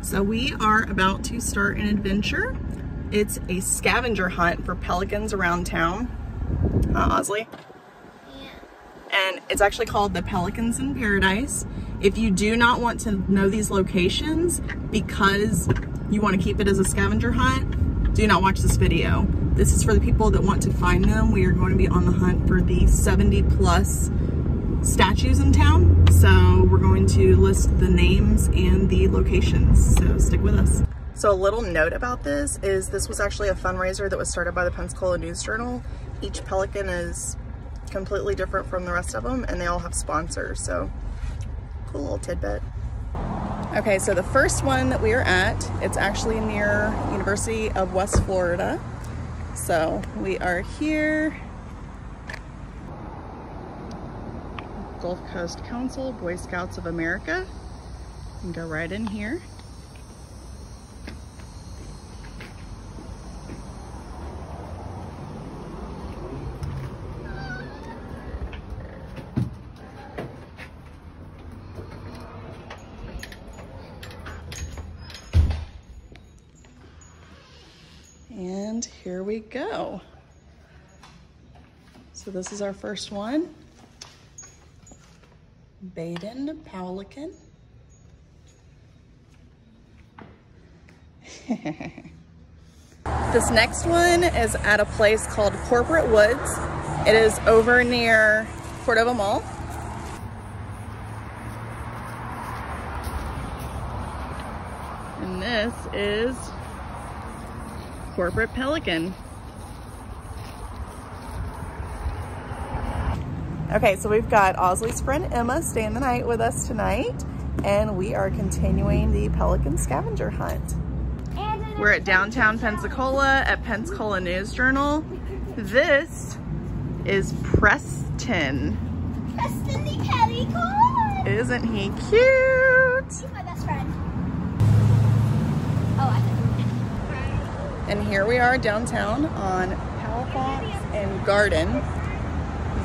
So we are about to start an adventure. It's a scavenger hunt for pelicans around town. Huh, Osley? Yeah. And it's actually called The Pelicans in Paradise. If you do not want to know these locations because you want to keep it as a scavenger hunt, do not watch this video. This is for the people that want to find them. We are going to be on the hunt for the 70+ statues in town. So we're going to list the names and the locations. So stick with us. So a little note about this is this was actually a fundraiser that was started by the Pensacola News Journal. Each pelican is completely different from the rest of them, and they all have sponsors. So cool little tidbit. Okay, so the first one that we are at, it's actually near University of West Florida. So we are here. Gulf Coast Council Boy Scouts of America. You can go right in here. And here we go. So this is our first one. Baden Powelican. This next one is at a place called Corporate Woods. It is over near Cordova Mall. And this is Corporate Pelican. Okay, so we've got Osley's friend Emma staying the night with us tonight, and we are continuing the pelican scavenger hunt. We're at downtown Pensacola at Pensacola News Journal. This is Preston. Preston the Pelican! Isn't he cute? He's my best friend. Oh, I think. And here we are downtown on Palafox and Garden.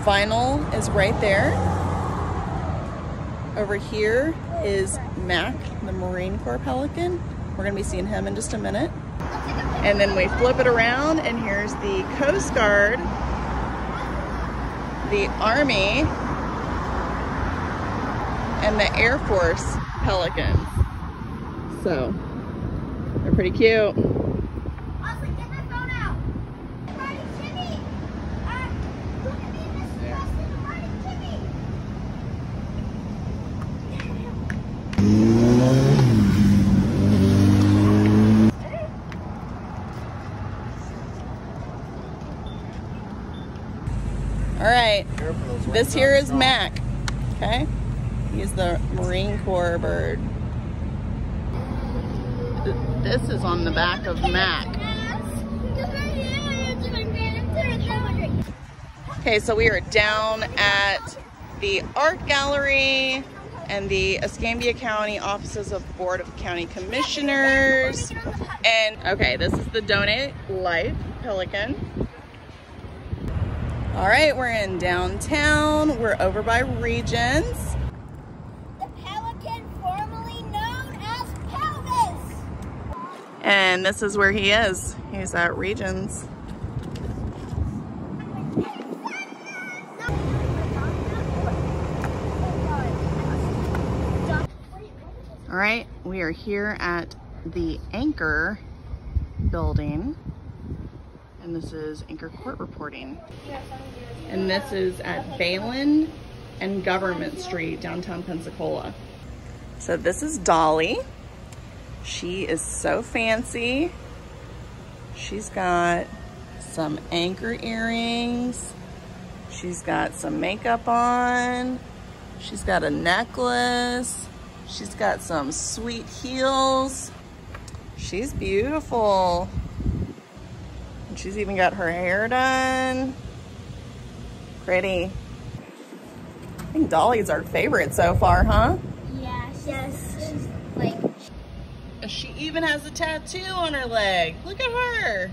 Vinyl is right there. Over here is Mac the Marine Corps Pelican. We're gonna be seeing him in just a minute. And then we flip it around and here's the Coast Guard, the Army, and the Air Force Pelicans. So, they're pretty cute. Alright, this here is Mac, okay? He's the Marine Corps bird. This is on the back of Mac. Okay, so we are down at the art gallery and the Escambia County Offices of Board of County Commissioners. And okay, this is the Donate Life Pelican. All right, we're in downtown. We're over by Regions. The pelican formerly known as Pelvis. And this is where he is. He's at Regions. All right, we are here at the Anchor building. And this is Anchor Court Reporting. And this is at Baylen and Government Street, downtown Pensacola. So this is Dolly. She is so fancy. She's got some anchor earrings. She's got some makeup on. She's got a necklace. She's got some sweet heels. She's beautiful. She's even got her hair done. Pretty. I think Dolly's our favorite so far, huh? Yeah, she's like... She even has a tattoo on her leg. Look at her.